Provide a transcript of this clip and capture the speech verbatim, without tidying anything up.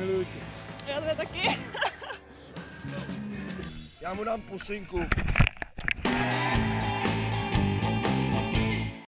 Miluji tě. Já tebe taky. Já mu dám pusinku.